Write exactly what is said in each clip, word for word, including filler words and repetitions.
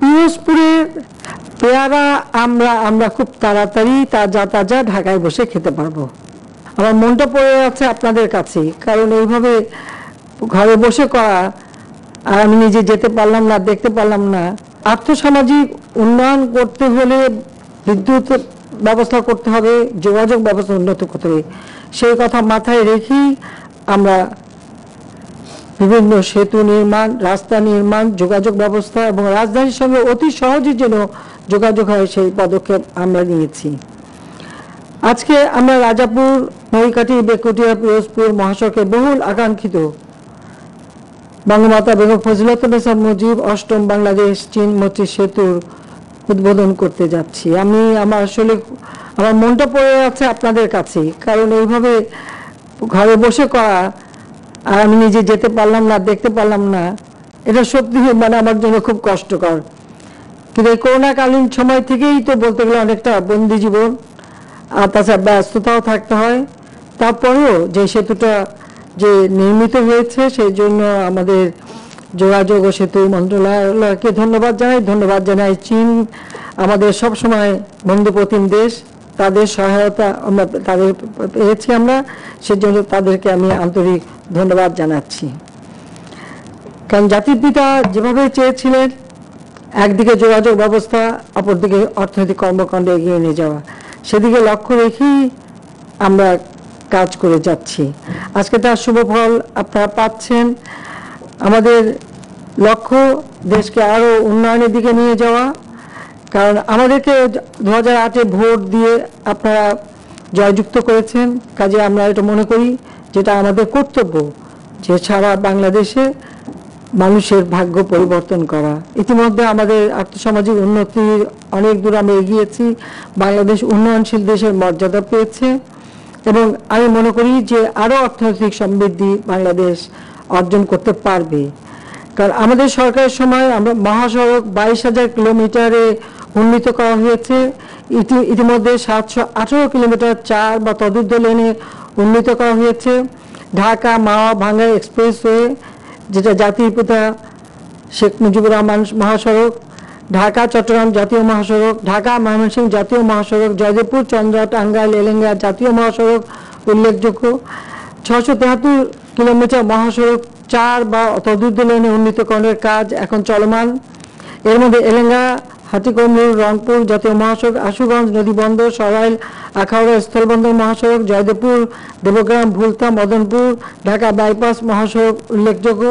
পিরোজপুরের পেয়ারা আমরা আমরা খুব তাড়াতাড়ি তাজা তাজা ঢাকায় বসে খেতে পারবো। আমার মনটা পড়ে আছে আপনাদের কাছে, কারণ এইভাবে ঘরে বসে করা আর আমি নিজে যেতে পারলাম না, দেখতে পারলাম না। আর্থসামাজিক উন্নয়ন করতে হলে বিদ্যুৎ ব্যবস্থা করতে হবে, যোগাযোগ ব্যবস্থা উন্নত করতে হবে। সেই কথা মাথায় রেখেই আমরা বিভিন্ন সেতু নির্মাণ, রাস্তা নির্মাণ, যোগাযোগ ব্যবস্থা এবং রাজধানীর সঙ্গে অতি সহজে যেন যোগাযোগ হয় সেই পদক্ষেপ আমরা নিয়েছি। আজকে আমরা রাজাপুর, মহিকাটি, বেকুটিয়া, পিরোজপুর মহাসড়কে বহুল আকাঙ্ক্ষিত বঙ্গমাতা বেগম ফজলত মুজিব অষ্টম বাংলাদেশ চীন মৈত্রী সেতুর উদ্বোধন করতে যাচ্ছি। আমি আমার আসলে আমার মনটা পড়ে আছে আপনাদের কাছে, কারণ এইভাবে ঘরে বসে করা আর আমি নিজে যেতে পারলাম না, দেখতে পারলাম না, এটা সত্যি মানে আমার জন্য খুব কষ্টকর। কিন্তু এই করোনাকালীন সময় থেকেই তো বলতে গেলে অনেকটা বন্দি জীবন, আর তাছাড়া ব্যস্ততাও থাকতে হয়। তারপরেও যে সেতুটা যে নির্মিত হয়েছে সেই জন্য আমাদের যোগাযোগ ও সেতু মন্ত্রণালয়কে ধন্যবাদ জানাই। ধন্যবাদ জানাই চীন, আমাদের সবসময় বন্ধুপ্রতিম দেশ, তাদের সহায়তা আমরা তাদের পেয়েছি আমরা, সেজন্য তাদেরকে আমি আন্তরিক ধন্যবাদ জানাচ্ছি। কারণ জাতির পিতা যেভাবে চেয়েছিলেন একদিকে যোগাযোগ ব্যবস্থা, অপরদিকে অর্থনৈতিক কর্মকাণ্ডে এগিয়ে নিয়ে যাওয়া, সেদিকে লক্ষ্য রেখেই আমরা কাজ করে যাচ্ছি। আজকে তার শুভফল আপনারা পাচ্ছেন। আমাদের লক্ষ্য দেশকে আরও উন্নয়নের দিকে নিয়ে যাওয়া, কারণ আমাদেরকে দু হাজার আটে ভোট দিয়ে আপনারা জয়যুক্ত করেছেন। কাজে আমরা এটা মনে করি যেটা আমাদের কর্তব্য যে সারা বাংলাদেশে মানুষের ভাগ্য পরিবর্তন করা। ইতিমধ্যে আমাদের আর্থসামাজিক উন্নতির অনেক দূর আমরা এগিয়েছি, বাংলাদেশ উন্নয়নশীল দেশের মর্যাদা পেয়েছে এবং আমি মনে করি যে আরও অর্থনৈতিক সমৃদ্ধি বাংলাদেশ অর্জন করতে পারবে। কারণ আমাদের সরকারের সময় আমরা মহাসড়ক বাইশ হাজার কিলোমিটারে উন্নীত করা হয়েছে, ইতিমধ্যে সাতশো আঠারো কিলোমিটার চার বা তদুর্ধ লেনে উন্নীত করা হয়েছে। ঢাকা মাওয়া ভাঙ্গা এক্সপ্রেসওয়ে, যেটা জাতির পিতা শেখ মুজিবান মহাসড়ক, ঢাকা চট্টগ্রাম জাতীয় মহাসড়ক, ঢাকা ময়মনসিংহ জাতীয় মহাসড়ক, জয়দেবপুর চন্দ্রা টাঙ্গাইল এলেঙ্গা জাতীয় মহাসড়ক উল্লেখযোগ্য। ছশো তেহাত্তর কিলোমিটার মহাসড়ক চার বা তদুর্ধ লেনে উন্নীতকরণের কাজ এখন চলমান। এর মধ্যে এলেঙ্গা হাতিকমরুল রংপুর জাতীয় মহাসড়ক, আশুগঞ্জ নদীবন্দর, সরাইল আখাউড়া স্থলবন্দর মহাসড়ক, জয়দেবপুর দেবগ্রাম ভুলতা মদনপুর ঢাকা বাইপাস মহাসড়ক উল্লেখযোগ্য।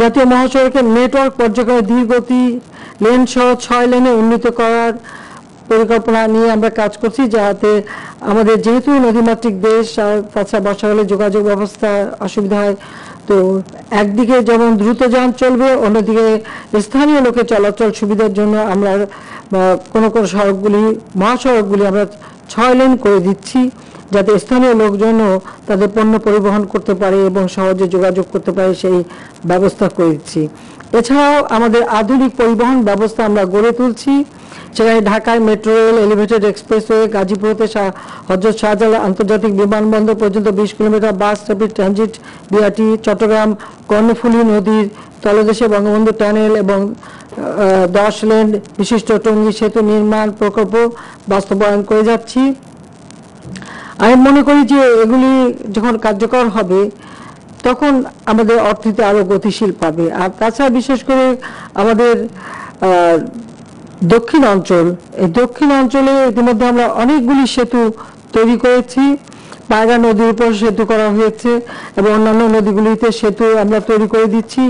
জাতীয় মহাসড়কের নেটওয়ার্ক পর্যটনের ধীরগতি লেন সহ ছয় লেনে উন্নীত করার পরিকল্পনা নিয়ে আমরা কাজ করছি, যাতে আমাদের যেহেতু নদীমাতৃক দেশ, তাছাড়া বর্ষাকালে যোগাযোগ ব্যবস্থা অসুবিধা হয়, তো একদিকে যেমন দ্রুত যান চলবে, অন্যদিকে স্থানীয় লোকের চলাচল সুবিধার জন্য আমরা কোনো কোনো সড়কগুলি মহাসড়কগুলি আমরা ছয় লেন করে দিচ্ছি, যাতে স্থানীয় লোকজনও তাদের পণ্য পরিবহন করতে পারে এবং সহজে যোগাযোগ করতে পারে সেই ব্যবস্থা করে দিচ্ছি। এছাড়াও আমাদের আধুনিক পরিবহন ব্যবস্থা আমরা গড়ে তুলছি, সেখানে ঢাকায় মেট্রো রেল, এলিভেটেড এক্সপ্রেসওয়ে, গাজীপুরতে হযরত শাহজালাল আন্তর্জাতিক বিমানবন্দর পর্যন্ত বিশ kilometre bus rapid transit BRT, Chattogram Karnaphuli নদীর তলদেশে বঙ্গবন্ধু টানেল এবং দশ লেন বিশিষ্ট টঙ্গী সেতু নির্মাণ প্রকল্প বাস্তবায়ন করে যাচ্ছি। আমি মনে করি যে এগুলি যখন কার্যকর হবে তখন আমাদের অর্থনীতি আরও গতিশীল পাবে। আর তাছাড়া বিশেষ করে আমাদের দক্ষিণ অঞ্চল, এই দক্ষিণ অঞ্চলে ইতিমধ্যে আমরা অনেকগুলি সেতু তৈরি করেছি। পায়রা নদীর উপর সেতু করা হয়েছে এবং অন্যান্য নদীগুলিতে সেতু আমরা তৈরি করে দিচ্ছি,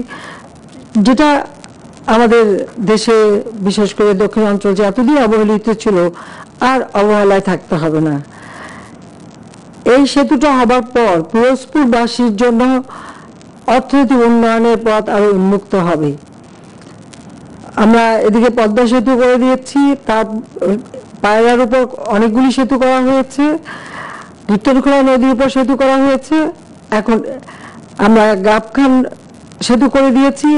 যেটা আমাদের দেশে বিশেষ করে দক্ষিণ অঞ্চল যে এতদিন অবহেলিত ছিল আর অবহেলায় থাকতে হবে না। এই সেতুটা হবার পর পিরোজপুরবাসীর জন্য অর্থনৈতিক উন্নয়নের পথ আরও উন্মুক্ত হবে। আমরা এদিকে পদ্মা সেতু করে দিয়েছি, তার পায়রার উপর অনেকগুলি সেতু করা হয়েছে, ঢাকা নদীর উপর সেতু করা হয়েছে, এখন আমরা গাবখান সেতু করে দিয়েছি।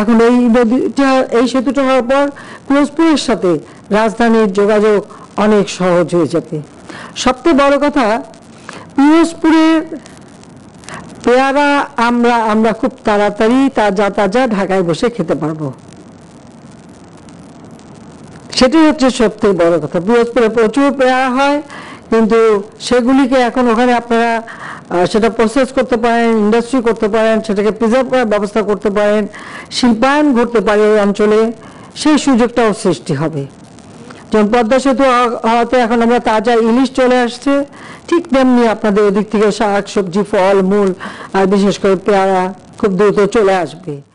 এখন এই নদীটা এই সেতুটা হওয়ার পর পিরোজপুরের সাথে রাজধানীর যোগাযোগ অনেক সহজ হয়ে যাবে। সবচেয়ে বড় কথা, পিরোজপুরের পেয়ারা আমরা আমরা খুব তাড়াতাড়ি তাজা তাজা ঢাকায় বসে খেতে পারবো। সেটি হচ্ছে সবথেকে বড় কথা। বৃহস্পতিবার প্রচুর পেয়ারা হয় কিন্তু সেগুলিকে এখন ওখানে আপনারা সেটা প্রসেস করতে পারেন, ইন্ডাস্ট্রি করতে পারেন, সেটাকে প্রিজার্ভ করার ব্যবস্থা করতে পারেন, শিল্পায়ন ঘটতে পারে এই অঞ্চলে, সেই সুযোগটাও সৃষ্টি হবে। যেমন পদ্মা সেতু হওয়াতে এখন আমরা তাজা ইলিশ চলে আসছে, ঠিক তেমনি আপনাদের ওদিক থেকে শাক সবজি ফল মূল আর বিশেষ করে পেয়ারা খুব দ্রুত চলে আসবে।